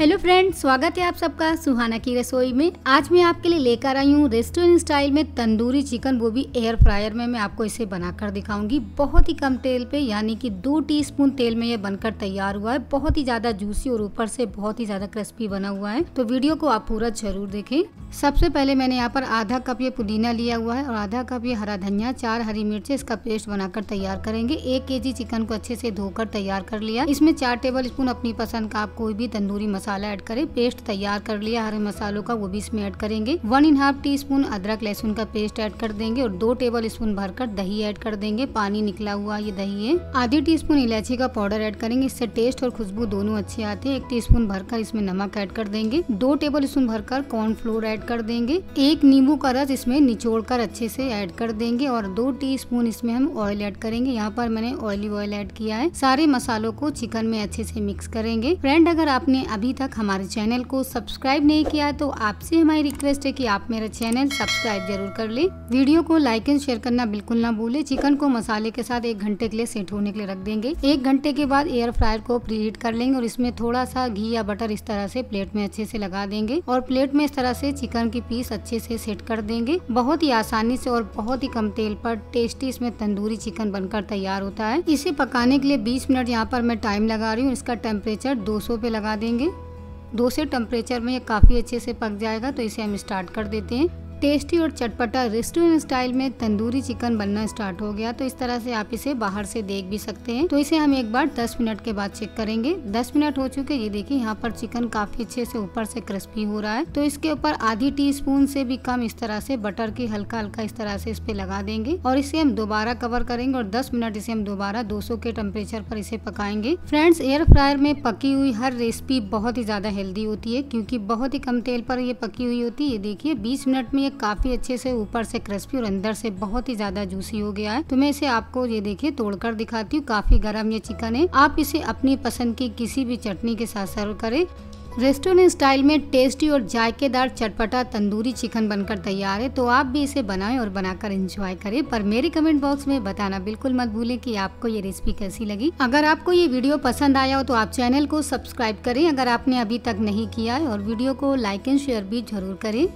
Hello friends, स्वागत है आप सबका सुहाना की रसोई में। आज मैं आपके लिए लेकर आई हूँ रेस्टोरेंट स्टाइल में तंदूरी चिकन, वो भी एयर फ्रायर में। मैं आपको इसे बनाकर दिखाऊंगी बहुत ही कम तेल पे, यानी कि 2 टीस्पून तेल में यह बनकर तैयार हुआ है। बहुत ही ज़्यादा जूसी और ऊपर से बहुत ही ज़्यादा क्रिस्पी बना हुआ है, तो वीडियो को आप पूरा जरूर देखें। सबसे पहले मैंने यहाँ पर आधा कप ये पुदीना लिया हुआ है और आधा कप ये हरा धनिया, 4 हरी मिर्चें, इसका पेस्ट बनाकर तैयार करेंगे। 1 केजी चिकन को अच्छे से धोकर तैयार कर लिया। इसमें 4 टेबल स्पून अपनी पसंद का आप कोई भी तंदूरी मसाला ऐड करें। पेस्ट तैयार कर लिया हरे मसालों का, वो भी इसमें ऐड करेंगे। 1.5 टीस्पून अदरक लहसुन का पेस्ट ऐड कर देंगे और 2 टेबल स्पून भरकर दही ऐड कर देंगे। पानी निकला हुआ ये दही है। आधी टीस्पून इलायची का पाउडर ऐड करेंगे, इससे टेस्ट और खुशबू दोनों अच्छे आते हैं। 1 टीस्पून भरकर इसमें नमक ऐड कर देंगे। 2 टेबल स्पून भरकर कॉर्नफ्लोर ऐड कर देंगे। 1 नींबू का रस इसमें निचोड़ कर अच्छे से ऐड कर देंगे और 2 टीस्पून इसमें हम ऑयल ऐड करेंगे। यहाँ पर मैंने ऑलिव ऑयल ऐड किया है। सारे मसालों को चिकन में अच्छे से मिक्स करेंगे। फ्रेंड, अगर आपने अभी तक हमारे चैनल को सब्सक्राइब नहीं किया तो आपसे हमारी रिक्वेस्ट है कि आप मेरा चैनल सब्सक्राइब जरूर कर लें। वीडियो को लाइक एंड शेयर करना बिल्कुल ना भूलें। चिकन को मसाले के साथ 1 घंटे के लिए सेट होने के लिए रख देंगे। 1 घंटे के बाद एयर फ्रायर को प्रीहीट कर लेंगे और इसमें थोड़ा सा घी या बटर इस तरह से प्लेट में अच्छे से लगा देंगे और प्लेट में इस तरह से चिकन की पीस अच्छे से सेट कर देंगे। बहुत ही आसानी से और बहुत ही कम तेल पर टेस्टी इसमें तंदूरी चिकन बनकर तैयार होता है। इसे पकाने के लिए 20 मिनट यहाँ पर मैं टाइम लगा रही हूँ। इसका टेम्परेचर 200 पे लगा देंगे। 200 टेम्परेचर में ये काफ़ी अच्छे से पक जाएगा, तो इसे हम स्टार्ट कर देते हैं। टेस्टी और चटपटा रेस्टोरेंट स्टाइल में तंदूरी चिकन बनना स्टार्ट हो गया। तो इस तरह से आप इसे बाहर से देख भी सकते हैं। तो इसे हम एक बार 10 मिनट के बाद चेक करेंगे। 10 मिनट हो चुके, ये देखिए यहाँ पर चिकन काफी अच्छे से ऊपर से क्रिस्पी हो रहा है। तो इसके ऊपर आधी टीस्पून से भी कम इस तरह से बटर की हल्का हल्का इस तरह से इस पे लगा देंगे और इसे हम दोबारा कवर करेंगे और 10 मिनट इसे हम दोबारा 200 के टेम्परेचर पर इसे पकाएंगे। फ्रेंड्स, एयर फ्रायर में पकी हुई हर रेसिपी बहुत ही ज्यादा हेल्दी होती है, क्योंकि बहुत ही कम तेल पर ये पकी हुई होती है। ये देखिए 20 मिनट में काफी अच्छे से ऊपर से क्रिस्पी और अंदर से बहुत ही ज्यादा जूसी हो गया है। तो मैं इसे आपको ये देखिए तोड़कर दिखाती हूँ। काफी गर्म ये चिकन है। आप इसे अपनी पसंद की किसी भी चटनी के साथ सर्व करें। रेस्टोरेंट स्टाइल में टेस्टी और जायकेदार चटपटा तंदूरी चिकन बनकर तैयार है। तो आप भी इसे बनाएं और बनाकर एंजॉय करें। पर मेरे कमेंट बॉक्स में बताना बिल्कुल मत भूलें कि आपको ये रेसिपी कैसी लगी। अगर आपको ये वीडियो पसंद आया हो तो आप चैनल को सब्सक्राइब करें अगर आपने अभी तक नहीं किया है, और वीडियो को लाइक एंड शेयर भी जरूर करें।